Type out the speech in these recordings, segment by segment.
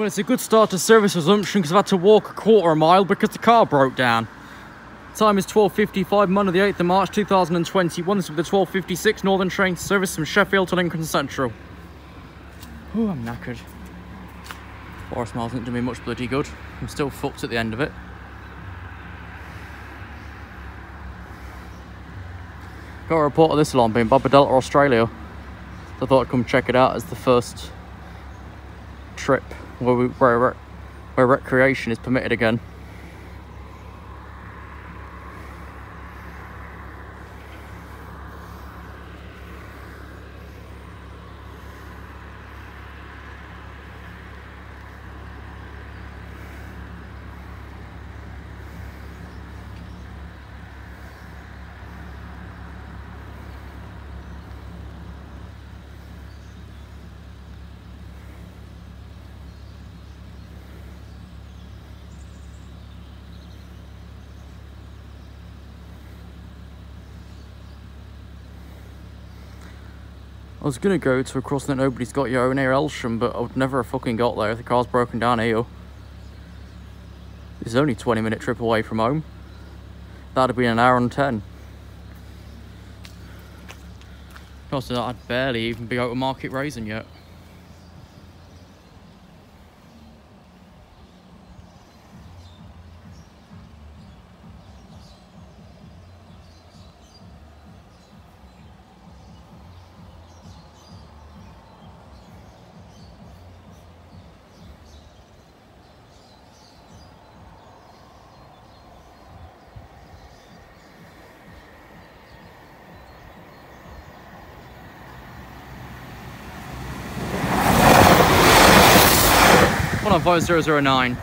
Well, it's a good start to service resumption because I've had to walk a quarter mile because the car broke down. Time is 12:55, Monday the 8th of March 2021. This will be the 12:56 Northern Train Service from Sheffield to Lincoln Central. Oh, I'm knackered. 4 miles didn't do me much bloody good. I'm still fucked at the end of it. Got a report of this alarm being Barbadella, Australia. So I thought I'd come check it out as the first trip where recreation is permitted again. I was going to go to a crossing that nobody's got your own near Elsham, but I would never have fucking got there if the car's broken down here. This is only a 20-minute trip away from home. That'd have been an hour and 10. Also, that I'd barely even be out of market raising yet. On 5009.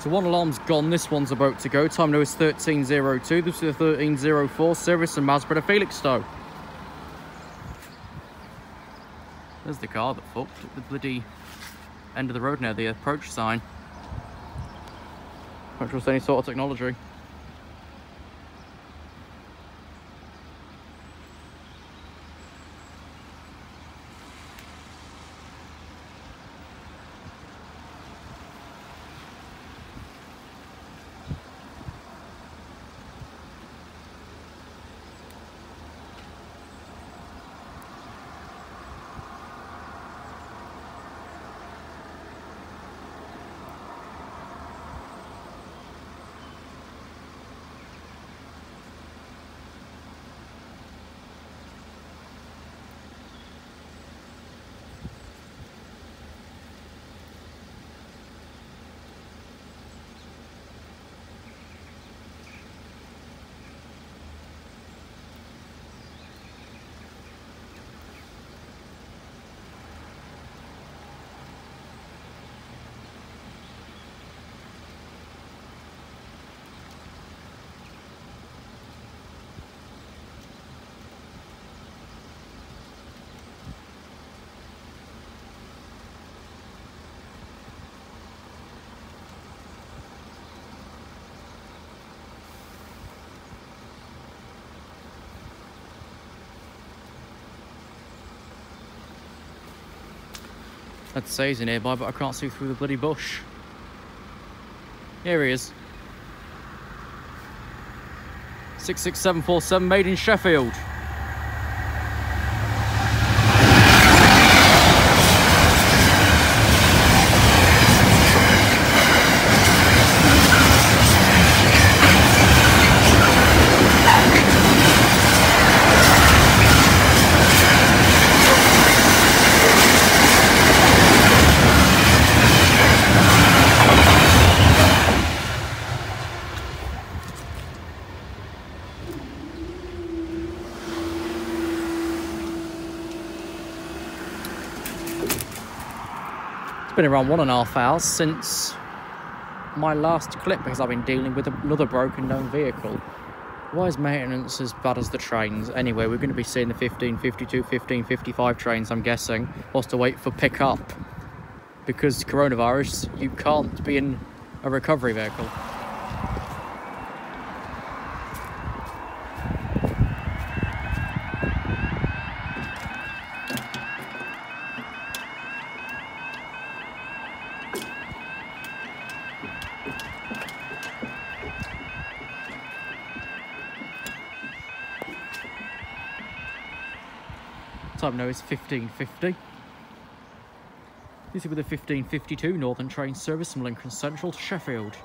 So one alarm's gone, this one's about to go. Time now is 13:02. This is the 13:04 service from Masbara to Felixstowe. There's the car that fucked at the bloody end of the road now, the approach sign. Don't trust any sort of technology. I'd say he's nearby, but I can't see through the bloody bush. Here he is. 66747, made in Sheffield. It's been around 1.5 hours since my last clip because I've been dealing with another broken down vehicle. Why is maintenance as bad as the trains? Anyway, we're going to be seeing the 1552, 1555 trains, I'm guessing, whilst to wait for pickup. Because coronavirus, you can't be in a recovery vehicle. Time now is 15:50. This is with the 1552 Northern Train Service from Lincoln Central to Sheffield.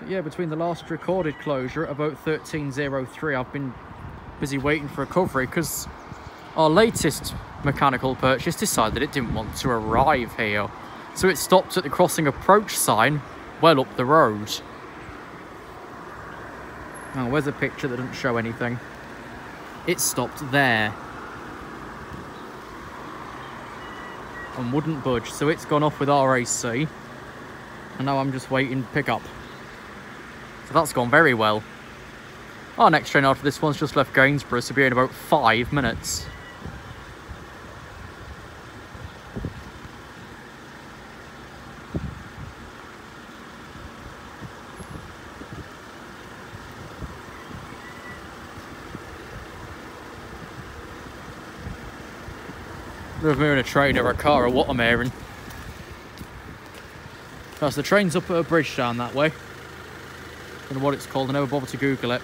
But yeah, between the last recorded closure at about 13:03, I've been busy waiting for recovery because our latest mechanical purchase decided it didn't want to arrive here. So it stopped at the crossing approach sign well up the road. Oh, where's a picture that doesn't show anything? It stopped there and wouldn't budge, so it's gone off with RAC, and now I'm just waiting to pick up. So that's gone very well. Our next train after this one's just left Gainsborough, so it'll be in about 5 minutes. If we're in a train or a car or what I'm hearing. That's the train's up at a bridge down that way. I don't know what it's called, I never bothered to Google it.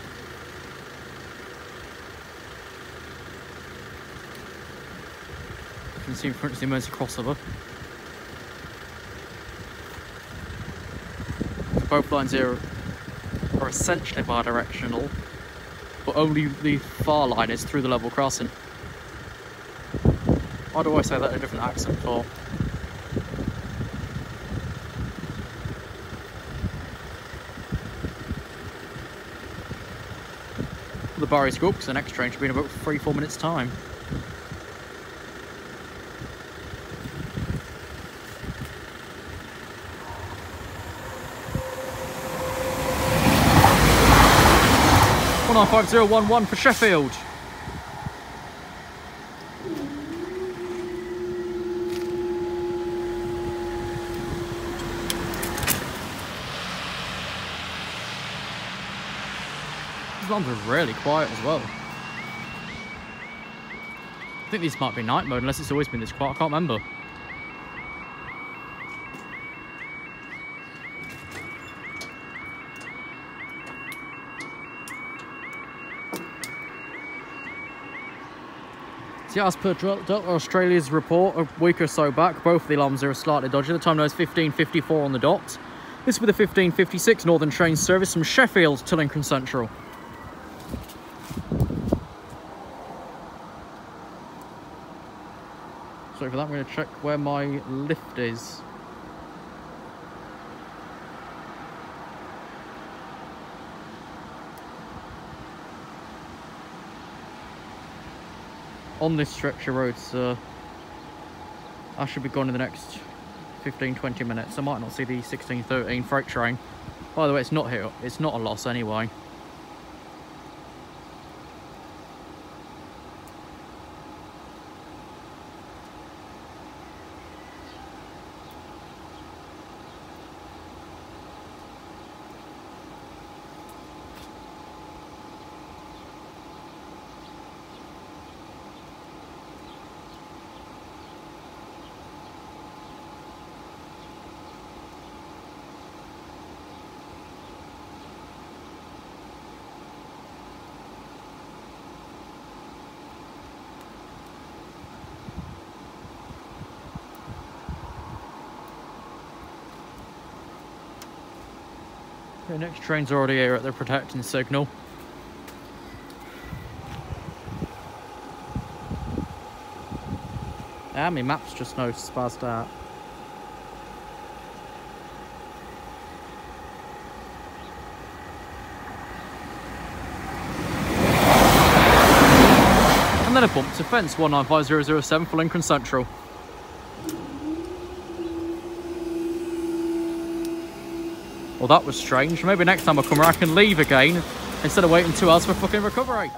You can see in front of the emergency crossover. So both lines here are essentially bi-directional, but only the far line is through the level crossing. Why do I say that in a different accent for? The bar is good because the next train should be in about 3-4 minutes time. One 95011 for Sheffield. These ones are really quiet as well. I think this might be night mode, unless it's always been this quiet, I can't remember. See, as per Delta Australia's report a week or so back, both the alarms are slightly dodgy. The time now is 15:54 on the dot. This will be the 1556 Northern Train Service from Sheffield to Lincoln Central. For that, I'm going to check where my lift is. On this stretch of road, so I should be gone in the next 15-20 minutes. I might not see the 1613 freight train. By the way, it's not here, it's not a loss anyway. The next train's already here at their protecting signal. Ah, my map's just now spazzed out. then a bump to fence 195007 for Lincoln Central. Well, that was strange. Maybe next time I come around I can leave again instead of waiting 2 hours for fucking recovery.